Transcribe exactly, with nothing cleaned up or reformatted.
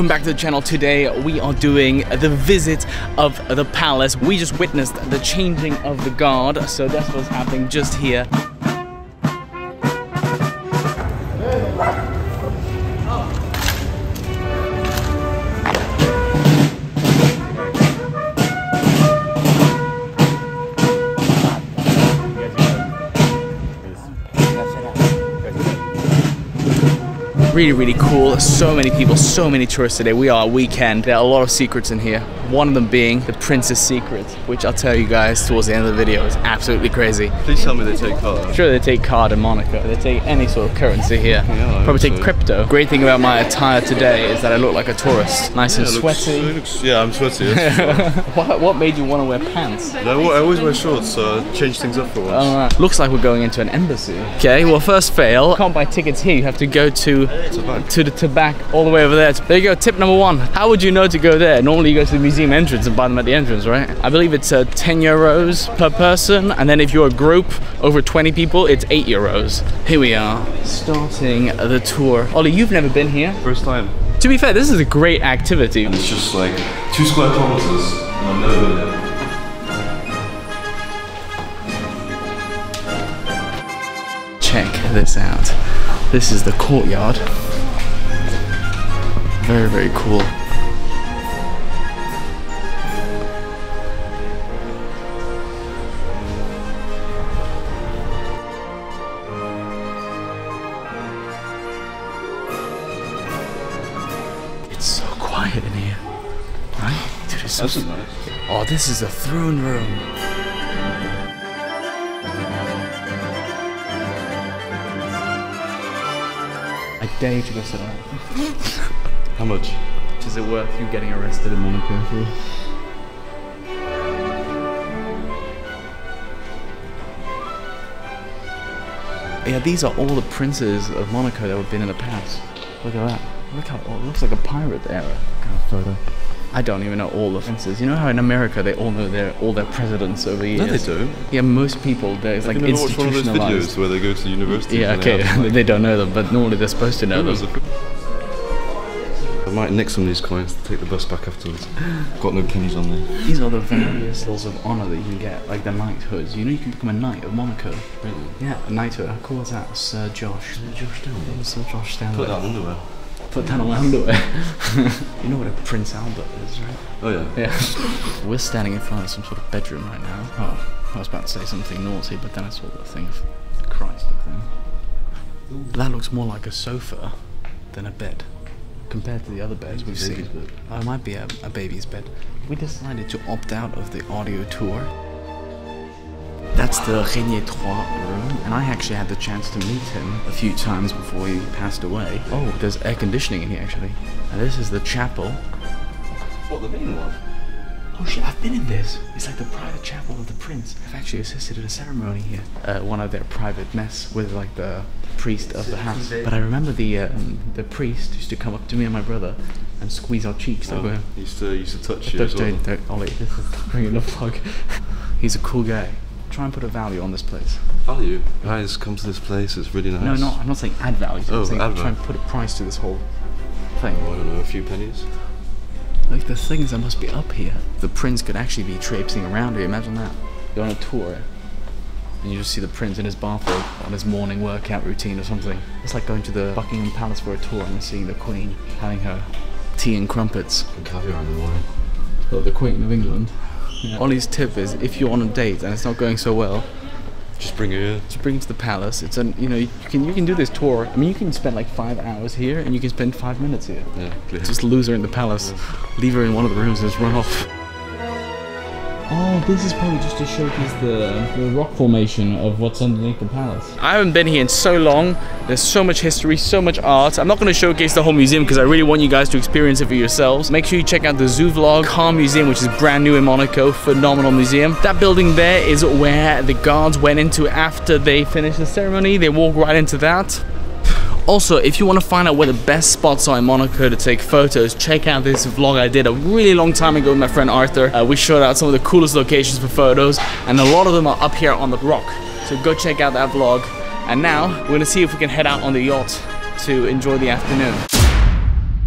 Welcome back to the channel. Today we are doing the visit of the palace. We just witnessed the changing of the guard, so that's what's happening just here. Really, really cool. So many people, so many tourists today. We are a weekend. There are a lot of secrets in here. One of them being the prince's secret, which I'll tell you guys towards the end of the video. It's absolutely crazy. Please tell me they take card. Sure, they take card in Monaco. They take any sort of currency here. Yeah, probably take so. Crypto. Great thing about my attire today is that I look like a tourist. Nice yeah, and sweaty. Looks, looks, yeah, I'm sweaty. what, what made you want to wear pants? No, I always wear shorts, so I change things up for once. Oh, right. Looks like we're going into an embassy. Okay, well, first fail. You can't buy tickets here. You have to go to... Tobac. To the Tobac, all the way over there. There you go, tip number one. How would you know to go there? Normally you go to the museum entrance and buy them at the entrance, right? I believe it's uh, ten euros per person, and then if you're a group over twenty people, it's eight euros. Here we are, starting the tour. Ollie, you've never been here? First time. To be fair, this is a great activity. And it's just like two square kilometers, and I've never been there. Check this out. This is the courtyard. Very, very cool. It's so quiet in here, right? Dude, it's so That's nice. Oh, this is a throne room. Dare to go sit down. How much? Is it worth you getting arrested in Monaco? Yeah, these are all the princes of Monaco that have been in the past. Look at that. Look how oh, it looks like a pirate era kind of photo. I don't even know all the princes. You know how in America they all know their all their presidents over years? No, they don't. Yeah, most people, there's like institutionalized. I one of those videos where they go to university. Yeah, okay, they, like, they don't know them, but normally they're supposed to know them. I might nick some of these coins to take the bus back afterwards. I've got no pennies on there. These are the various levels of honour that you can get, like the knighthoods. You know you can become a knight of Monaco. Really? Yeah, a knighthood. How cool is that? Sir Josh. Sir Josh Stanley. Sir Josh Stanley. Put that underwear. Put down a underwear. You know what a Prince Albert is, right? Oh yeah. Yeah. We're standing in front of some sort of bedroom right now. Oh, I was about to say something naughty, but then I saw that thing of Christ up there. Ooh. That looks more like a sofa than a bed, compared to the other beds we've seen. Bed. Oh, it might be a, a baby's bed. We decided to opt out of the audio tour. That's the Rainier Trois room, and I actually had the chance to meet him a few times before he passed away. Oh, there's air conditioning in here actually. And this is the chapel. What, the main one? Oh shit, I've been in this. It's like the private chapel of the prince. I've actually assisted at a ceremony here. Uh, one of their private mess with like the priest of the house. But I remember the um, the priest used to come up to me and my brother and squeeze our cheeks. Um, over. He used to, used to touch you as well. Don't, don't, Ollie, this is bringing the vlog. He's a cool guy. Try and put a value on this place. Value? Guys, come to this place, it's really nice. No, no, I'm not saying add value. I'm oh, saying add try and put a price to this whole thing. Oh, I don't know, a few pennies? Like the things that must be up here. The prince could actually be traipsing around here, imagine that. You're on a tour and you just see the prince in his bathrobe on his morning workout routine or something. It's like going to the Buckingham Palace for a tour and seeing the queen having her tea and crumpets. And caviar and wine. Oh, the Queen of England. Yeah. Ollie's tip is if you're on a date and it's not going so well, just bring her here. Just bring her to the palace. It's an, you know, you can you can do this tour. I mean, you can spend like five hours here and you can spend five minutes here. Yeah, clear. Just lose her in the palace, yeah. Leave her in one of the rooms and just run off. Oh, this is probably just to showcase the, the rock formation of what's underneath the palace. I haven't been here in so long. There's so much history, so much art. I'm not going to showcase the whole museum because I really want you guys to experience it for yourselves. Make sure you check out the ZooVlog Car Museum, which is brand new in Monaco. Phenomenal museum. That building there is where the guards went into after they finished the ceremony. They walk right into that. Also, if you want to find out where the best spots are in Monaco to take photos, check out this vlog I did a really long time ago with my friend Arthur. Uh, we showed out some of the coolest locations for photos, and a lot of them are up here on the rock. So go check out that vlog. And now, we're going to see if we can head out on the yacht to enjoy the afternoon.